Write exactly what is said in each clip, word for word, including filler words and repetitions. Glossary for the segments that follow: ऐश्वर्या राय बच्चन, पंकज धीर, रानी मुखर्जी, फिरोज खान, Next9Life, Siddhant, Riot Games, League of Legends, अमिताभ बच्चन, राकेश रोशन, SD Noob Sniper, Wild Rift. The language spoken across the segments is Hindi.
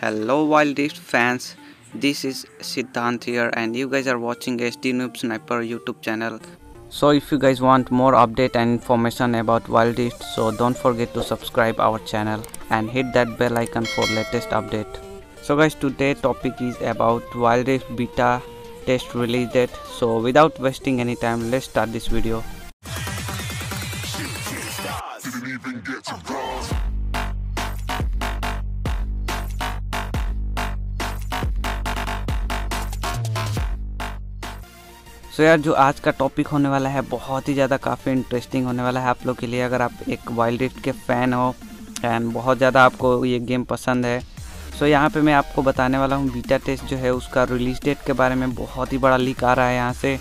Hello Wild Rift fans, this is Siddhant here and you guys are watching S D Noob Sniper YouTube channel. So if you guys want more update and information about Wild Rift, so don't forget to subscribe our channel and hit that bell icon for latest update. So guys, today topic is about Wild Rift beta test release date. So without wasting any time, let's start this video. तो यार, जो आज का टॉपिक होने वाला है बहुत ही ज़्यादा काफ़ी इंटरेस्टिंग होने वाला है आप लोग के लिए। अगर आप एक वाइल्ड रिफ्ट के फ़ैन हो एंड बहुत ज़्यादा आपको ये गेम पसंद है, सो यहाँ पे मैं आपको बताने वाला हूँ बीटा टेस्ट जो है उसका रिलीज डेट के बारे में। बहुत ही बड़ा लीक आ रहा है यहाँ से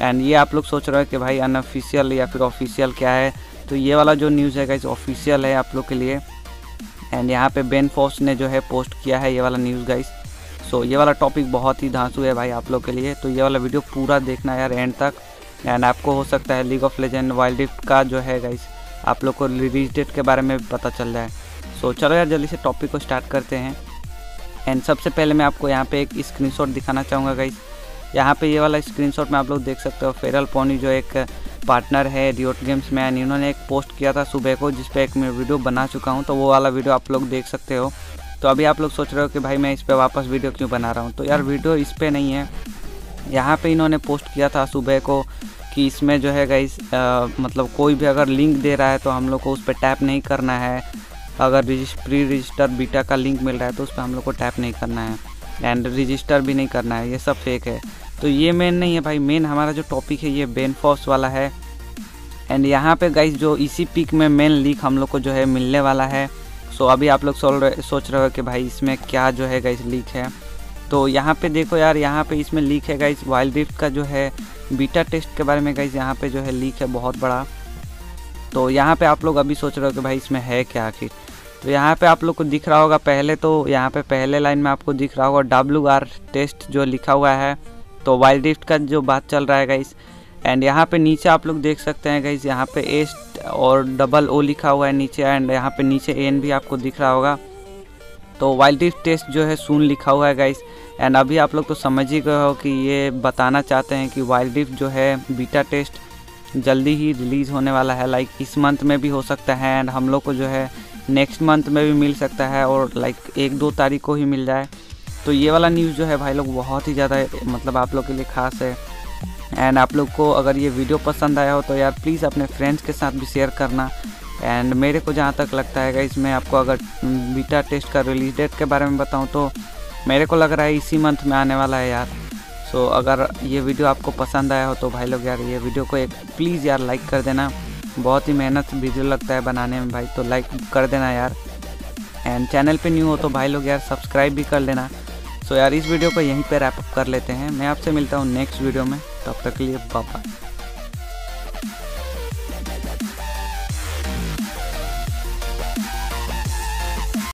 एंड ये आप लोग सोच रहे हो कि भाई अनऑफिशियल या फिर ऑफिशियल क्या है, तो ये वाला जो न्यूज़ है गाइज ऑफिशियल है आप लोग के लिए। एंड यहाँ पर बेन फॉस ने जो है पोस्ट किया है ये वाला न्यूज़ गाइज। सो so, ये वाला टॉपिक बहुत ही धांसू है भाई आप लोग के लिए, तो ये वाला वीडियो पूरा देखना यार एंड तक। एंड आपको हो सकता है League of legend Wild Rift का जो है गाइस आप लोग को रिलीज डेट के बारे में भी पता चल जाए। सो so, चलो यार जल्दी से टॉपिक को स्टार्ट करते हैं। एंड सबसे पहले मैं आपको यहाँ पे एक स्क्रीनशॉट दिखाना चाहूँगा गाइस। यहाँ पे ये वाला स्क्रीनशॉट में आप लोग देख सकते हो, फेरल पोनी जो एक पार्टनर है रियोट गेम्स में, एंड इन्होंने एक पोस्ट किया था सुबह को जिसपे एक मैं वीडियो बना चुका हूँ, तो वो वाला वीडियो आप लोग देख सकते हो। तो अभी आप लोग सोच रहे हो कि भाई मैं इस पे वापस वीडियो क्यों बना रहा हूँ, तो यार वीडियो इस पे नहीं है। यहाँ पे इन्होंने पोस्ट किया था सुबह को कि इसमें जो है गाइस मतलब कोई भी अगर लिंक दे रहा है तो हम लोग को उस पर टैप नहीं करना है। अगर प्री रजिस्टर बीटा का लिंक मिल रहा है तो उस पर हम लोग को टैप नहीं करना है एंड रजिस्टर भी नहीं करना है, ये सब फेक है। तो ये मेन नहीं है भाई, मेन हमारा जो टॉपिक है ये बेन फॉस वाला है। एंड यहाँ पर गाइस जो इसी पिक में मेन लिंक हम लोग को जो है मिलने वाला है। तो अभी आप लोग सोच रहे हो कि भाई इसमें क्या जो है गाइस लीक है, तो यहाँ पे देखो यार, यहाँ पे इसमें लीक है गाइस वाइल्ड रिफ्ट का जो है बीटा टेस्ट के बारे में गाइस। यहाँ पे जो है लीक है बहुत बड़ा, तो यहाँ पे आप लोग अभी सोच रहे हो कि भाई इसमें है क्या आखिर। तो यहाँ पे आप लोग को दिख रहा होगा पहले, तो यहाँ पे पहले लाइन में आपको दिख रहा होगा डब्ल्यू आर टेस्ट जो लिखा हुआ है, तो वाइल्ड रिफ्ट का जो बात चल रहा है गाइस। एंड यहाँ पे नीचे आप लोग देख सकते हैं गाइस, यहाँ पे एस और डबल ओ लिखा हुआ है नीचे, एंड यहाँ पे नीचे एन भी आपको दिख रहा होगा। तो वाइल्ड रिफ्ट टेस्ट जो है सून लिखा हुआ है गाइस। एंड अभी आप लोग तो समझ ही गए हो कि ये बताना चाहते हैं कि वाइल्ड रिफ्ट जो है बीटा टेस्ट जल्दी ही रिलीज़ होने वाला है, लाइक इस मंथ में भी हो सकता है एंड हम लोग को जो है नेक्स्ट मंथ में भी मिल सकता है, और लाइक एक दो तारीख को ही मिल जाए। तो ये वाला न्यूज़ जो है भाई लोग बहुत ही ज़्यादा मतलब आप लोग के लिए ख़ास है। एंड आप लोग को अगर ये वीडियो पसंद आया हो तो यार प्लीज़ अपने फ्रेंड्स के साथ भी शेयर करना। एंड मेरे को जहाँ तक लगता है गाइस, मैं आपको अगर बीटा टेस्ट का रिलीज डेट के बारे में बताऊँ तो मेरे को लग रहा है इसी मंथ में आने वाला है यार। सो अगर ये वीडियो आपको पसंद आया हो तो भाई लोग यार ये वीडियो को एक प्लीज़ यार लाइक कर देना, बहुत ही मेहनत वीडियो लगता है बनाने में भाई, तो लाइक कर देना यार। एंड चैनल पर न्यू हो तो भाई लोग यार सब्सक्राइब भी कर लेना। सो यार इस वीडियो को यहीं पर रैप अप कर लेते हैं, मैं आपसे मिलता हूँ नेक्स्ट वीडियो में, तब तक के लिए बाय बाय।